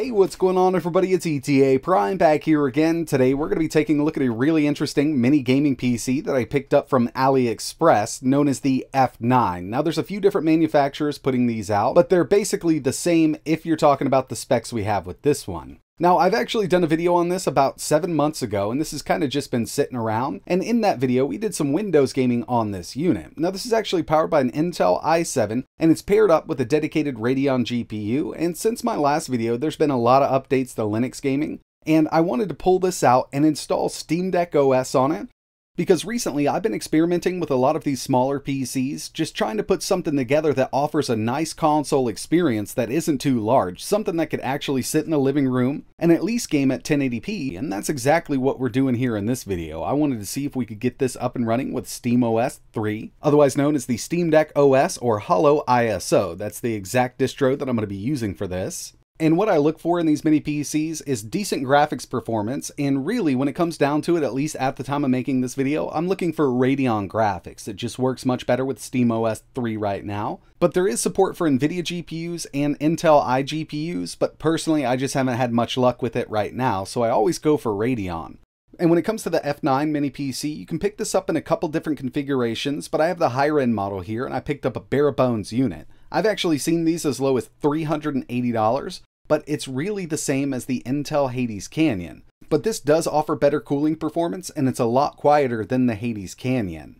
Hey, what's going on everybody? It's ETA Prime back here again. Today we're going to be taking a look at a really interesting mini gaming PC that I picked up from AliExpress known as the F9. Now there's a few different manufacturers putting these out, but they're basically the same if you're talking about the specs we have with this one. Now, I've actually done a video on this about 7 months ago, and this has kind of just been sitting around. And in that video, we did some Windows gaming on this unit. Now, this is actually powered by an Intel i7, and it's paired up with a dedicated Radeon GPU. And since my last video, there's been a lot of updates to Linux gaming. And I wanted to pull this out and install Steam Deck OS on it, because recently I've been experimenting with a lot of these smaller PCs, just trying to put something together that offers a nice console experience that isn't too large, something that could actually sit in a living room and at least game at 1080p, and that's exactly what we're doing here in this video. I wanted to see if we could get this up and running with SteamOS 3, otherwise known as the Steam Deck OS or HoloISO. That's the exact distro that I'm going to be using for this. And what I look for in these mini PCs is decent graphics performance, and really when it comes down to it, at least at the time of making this video, I'm looking for Radeon graphics. It just works much better with SteamOS 3 right now. But there is support for Nvidia GPUs and Intel iGPUs, but personally I just haven't had much luck with it right now, so I always go for Radeon. And when it comes to the F9 mini PC, you can pick this up in a couple different configurations, but I have the higher end model here, and I picked up a bare bones unit. I've actually seen these as low as $380, but it's really the same as the Intel Hades Canyon. But this does offer better cooling performance, and it's a lot quieter than the Hades Canyon.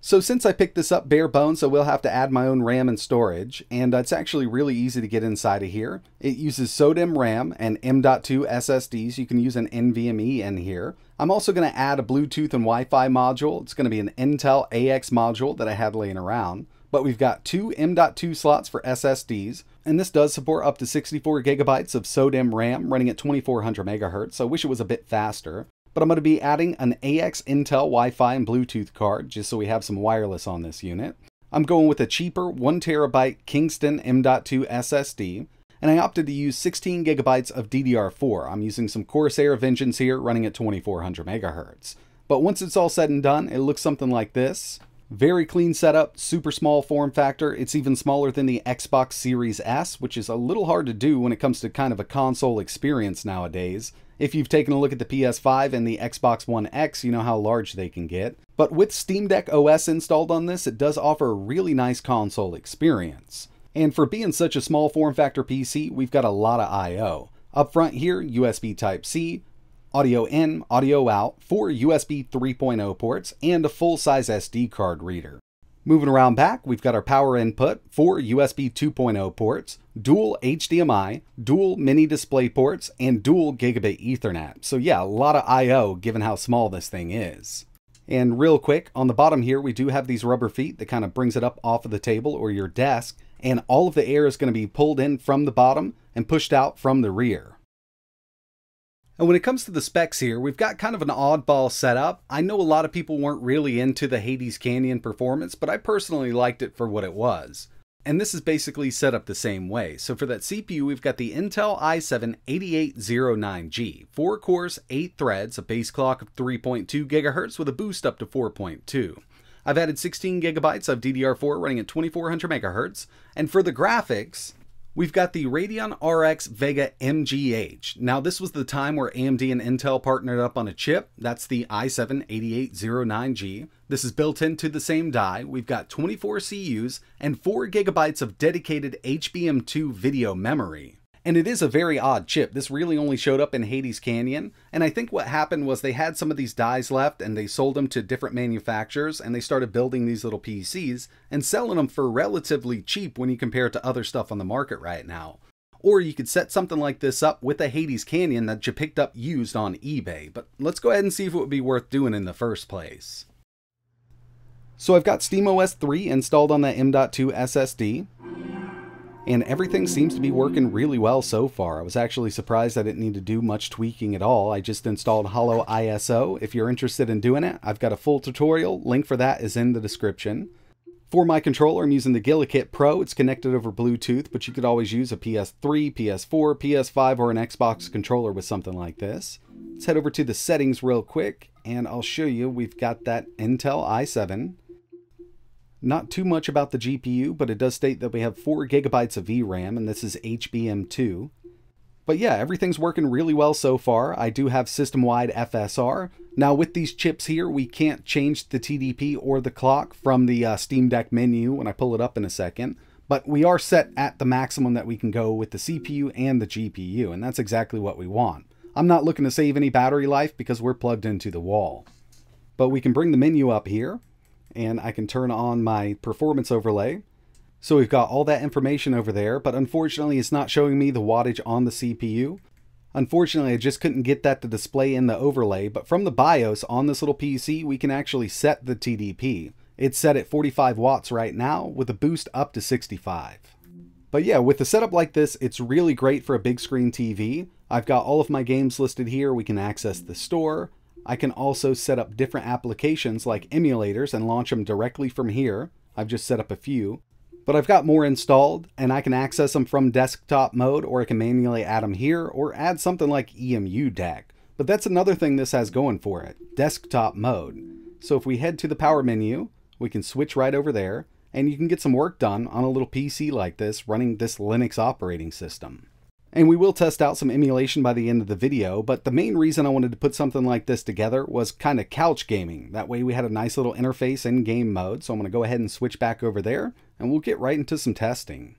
So since I picked this up bare bones, I will have to add my own RAM and storage, and it's actually really easy to get inside of here. It uses SODIMM RAM and M.2 SSDs. You can use an NVMe in here. I'm also going to add a Bluetooth and Wi-Fi module. It's going to be an Intel AX module that I had laying around. But we've got two M.2 slots for SSDs, and this does support up to 64 gigabytes of SODIMM RAM running at 2400 megahertz, so I wish it was a bit faster. But I'm going to be adding an AX Intel Wi-Fi and Bluetooth card, just so we have some wireless on this unit. I'm going with a cheaper 1 terabyte Kingston M.2 SSD, and I opted to use 16 gigabytes of DDR4. I'm using some Corsair Vengeance here running at 2400 megahertz. But once it's all said and done, it looks something like this. Very clean setup, super small form factor. It's even smaller than the Xbox Series S, which is a little hard to do when it comes to kind of a console experience nowadays. If you've taken a look at the PS5 and the Xbox One X, you know how large they can get. But with Steam Deck OS installed on this, it does offer a really nice console experience. And for being such a small form factor PC, we've got a lot of I/O. Up front here, USB Type-C, audio in, audio out, 4 USB 3.0 ports, and a full-size SD card reader. Moving around back, we've got our power input, 4 USB 2.0 ports, dual HDMI, dual mini display ports, and dual Gigabit Ethernet. So yeah, a lot of I/O given how small this thing is. And real quick, on the bottom here, we do have these rubber feet that kind of brings it up off of the table or your desk, and all of the air is going to be pulled in from the bottom and pushed out from the rear. And when it comes to the specs here, we've got kind of an oddball setup. I know a lot of people weren't really into the Hades Canyon performance, but I personally liked it for what it was. And this is basically set up the same way. So for that CPU, we've got the Intel i7-8809G, 4 cores, 8 threads, a base clock of 3.2 GHz with a boost up to 4.2. I've added 16 gigabytes of DDR4 running at 2400 MHz. And for the graphics, we've got the Radeon RX Vega MGH. Now this was the time where AMD and Intel partnered up on a chip. That's the i7-8809G. This is built into the same die. We've got 24 CUs and 4 gigabytes of dedicated HBM2 video memory. And it is a very odd chip. This really only showed up in Hades Canyon. And I think what happened was they had some of these dies left and they sold them to different manufacturers, and they started building these little PCs and selling them for relatively cheap when you compare it to other stuff on the market right now. Or you could set something like this up with a Hades Canyon that you picked up used on eBay. But let's go ahead and see if it would be worth doing in the first place. So I've got SteamOS 3 installed on that M.2 SSD. And everything seems to be working really well so far. I was actually surprised I didn't need to do much tweaking at all. I just installed HoloISO. If you're interested in doing it, I've got a full tutorial. Link for that is in the description. For my controller, I'm using the GigaKit Pro. It's connected over Bluetooth, but you could always use a PS3, PS4, PS5, or an Xbox controller with something like this. Let's head over to the settings real quick, and I'll show you we've got that Intel i7. Not too much about the GPU, but it does state that we have 4 gigabytes of VRAM, and this is HBM2. But yeah, everything's working really well so far. I do have system-wide FSR. Now with these chips here, we can't change the TDP or the clock from the Steam Deck menu when I pull it up in a second. But we are set at the maximum that we can go with the CPU and the GPU, and that's exactly what we want. I'm not looking to save any battery life because we're plugged into the wall. But we can bring the menu up here, and I can turn on my performance overlay. So we've got all that information over there, but unfortunately it's not showing me the wattage on the CPU. Unfortunately, I just couldn't get that to display in the overlay, but from the BIOS on this little PC, we can actually set the TDP. It's set at 45 watts right now with a boost up to 65. But yeah, with a setup like this, it's really great for a big screen TV. I've got all of my games listed here. We can access the store. I can also set up different applications like emulators and launch them directly from here. I've just set up a few, but I've got more installed and I can access them from desktop mode, or I can manually add them here or add something like EMU DAC. But that's another thing this has going for it, desktop mode. So if we head to the power menu, we can switch right over there, and you can get some work done on a little PC like this running this Linux operating system. And we will test out some emulation by the end of the video, but the main reason I wanted to put something like this together was kind of couch gaming. That way we had a nice little interface in game mode, so I'm going to go ahead and switch back over there, and we'll get right into some testing.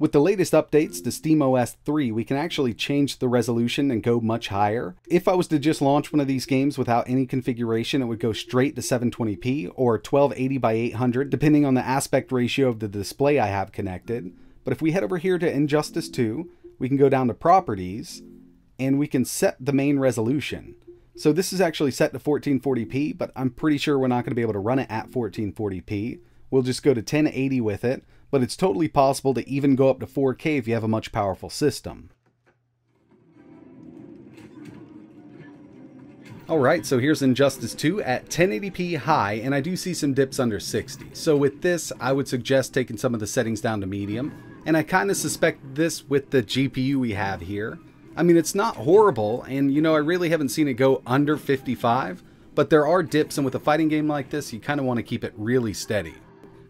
With the latest updates to SteamOS 3, we can actually change the resolution and go much higher. If I was to just launch one of these games without any configuration, it would go straight to 720p or 1280 by 800, depending on the aspect ratio of the display I have connected. But if we head over here to Injustice 2, we can go down to Properties, and we can set the main resolution. So this is actually set to 1440p, but I'm pretty sure we're not going to be able to run it at 1440p. We'll just go to 1080 with it. But it's totally possible to even go up to 4K if you have a much powerful system. Alright, so here's Injustice 2 at 1080p high, and I do see some dips under 60. So with this, I would suggest taking some of the settings down to medium, and I kind of suspect this with the GPU we have here. I mean, it's not horrible, and you know, I really haven't seen it go under 55, but there are dips, and with a fighting game like this, you kind of want to keep it really steady.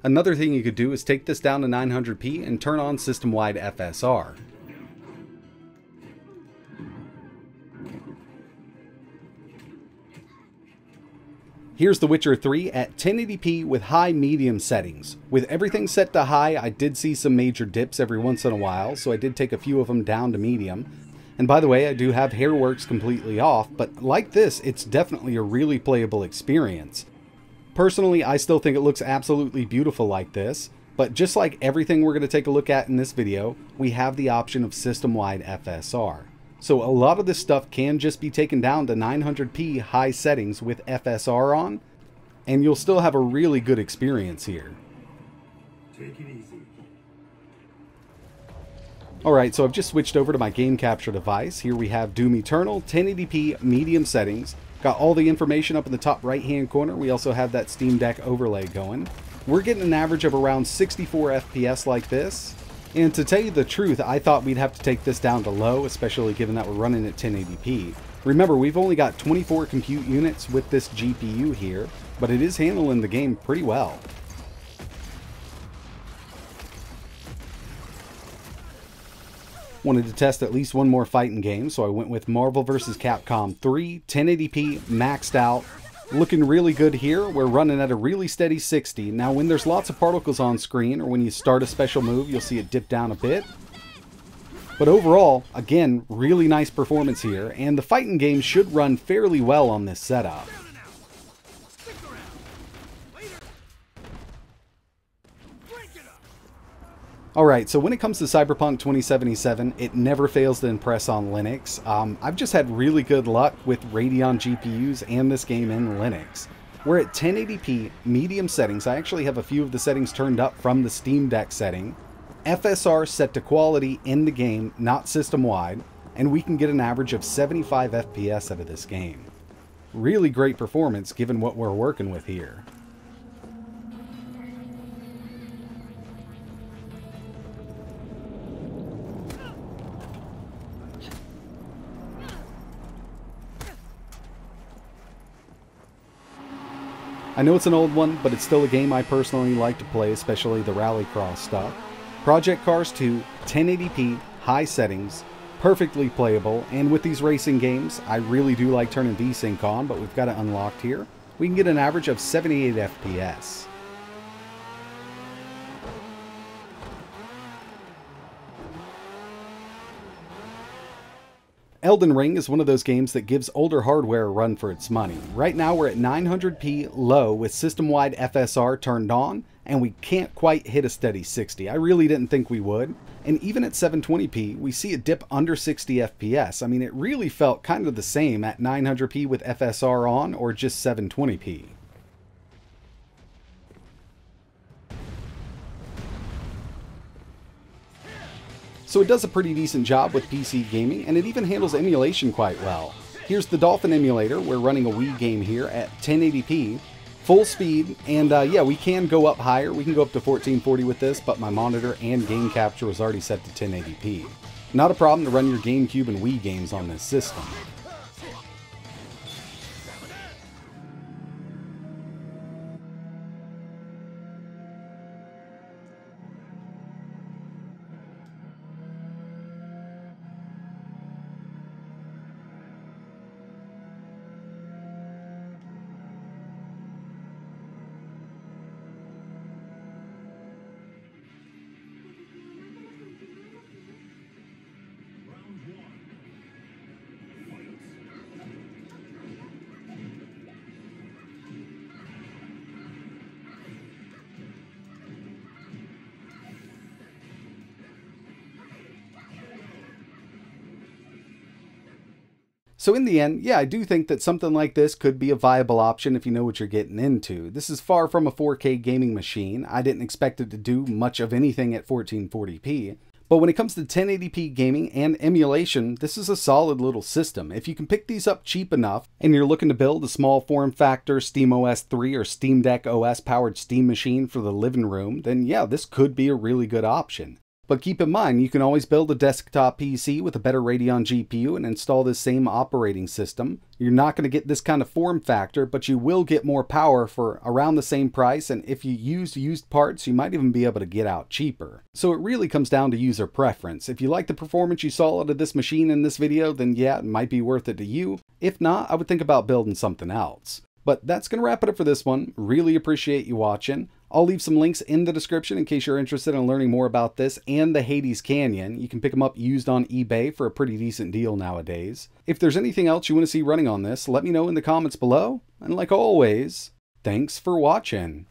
Another thing you could do is take this down to 900p and turn on system-wide FSR. Here's The Witcher 3 at 1080p with high-medium settings. With everything set to high, I did see some major dips every once in a while, so I did take a few of them down to medium. And by the way, I do have Hairworks completely off, but like this, it's definitely a really playable experience. Personally, I still think it looks absolutely beautiful like this, but just like everything we're going to take a look at in this video, we have the option of system-wide FSR. So a lot of this stuff can just be taken down to 900p high settings with FSR on, and you'll still have a really good experience here. Take it easy. Alright, so I've just switched over to my game capture device. Here we have Doom Eternal, 1080p medium settings. Got all the information up in the top right-hand corner. We also have that Steam Deck overlay going. We're getting an average of around 64 FPS like this. And to tell you the truth, I thought we'd have to take this down to low, especially given that we're running at 1080p. Remember, we've only got 24 compute units with this GPU here, but it is handling the game pretty well. Wanted to test at least one more fighting game, so I went with Marvel vs. Capcom 3, 1080p, maxed out. Looking really good here. We're running at a really steady 60. Now, when there's lots of particles on screen, or when you start a special move, you'll see it dip down a bit. But overall, again, really nice performance here, and the fighting game should run fairly well on this setup. Alright, so when it comes to Cyberpunk 2077, it never fails to impress on Linux. I've just had really good luck with Radeon GPUs and this game in Linux. We're at 1080p, medium settings. I actually have a few of the settings turned up from the Steam Deck setting. FSR set to quality in the game, not system-wide, and we can get an average of 75 FPS out of this game. Really great performance given what we're working with here. I know it's an old one, but it's still a game I personally like to play, especially the Rallycross stuff. Project Cars 2, 1080p, high settings, perfectly playable, and with these racing games, I really do like turning VSync on, but we've got it unlocked here. We can get an average of 78 FPS. Elden Ring is one of those games that gives older hardware a run for its money. Right now we're at 900p low with system-wide FSR turned on, and we can't quite hit a steady 60. I really didn't think we would. And even at 720p, we see a dip under 60 FPS. I mean, it really felt kind of the same at 900p with FSR on or just 720p. So it does a pretty decent job with PC gaming, and it even handles emulation quite well. Here's the Dolphin emulator. We're running a Wii game here at 1080p, full speed, and yeah, we can go up higher. We can go up to 1440 with this, but my monitor and game capture was already set to 1080p. Not a problem to run your GameCube and Wii games on this system. So in the end, yeah, I do think that something like this could be a viable option if you know what you're getting into. This is far from a 4K gaming machine. I didn't expect it to do much of anything at 1440p. But when it comes to 1080p gaming and emulation, this is a solid little system. If you can pick these up cheap enough and you're looking to build a small form factor SteamOS 3 or Steam Deck OS powered Steam machine for the living room, then yeah, this could be a really good option. But keep in mind, you can always build a desktop PC with a better Radeon GPU and install this same operating system. You're not going to get this kind of form factor, but you will get more power for around the same price, and if you use used parts, you might even be able to get out cheaper. So it really comes down to user preference. If you like the performance you saw out of this machine in this video, then yeah, it might be worth it to you. If not, I would think about building something else. But that's going to wrap it up for this one. Really appreciate you watching. I'll leave some links in the description in case you're interested in learning more about this and the Hades Canyon. You can pick them up used on eBay for a pretty decent deal nowadays. If there's anything else you want to see running on this, let me know in the comments below. And like always, thanks for watching.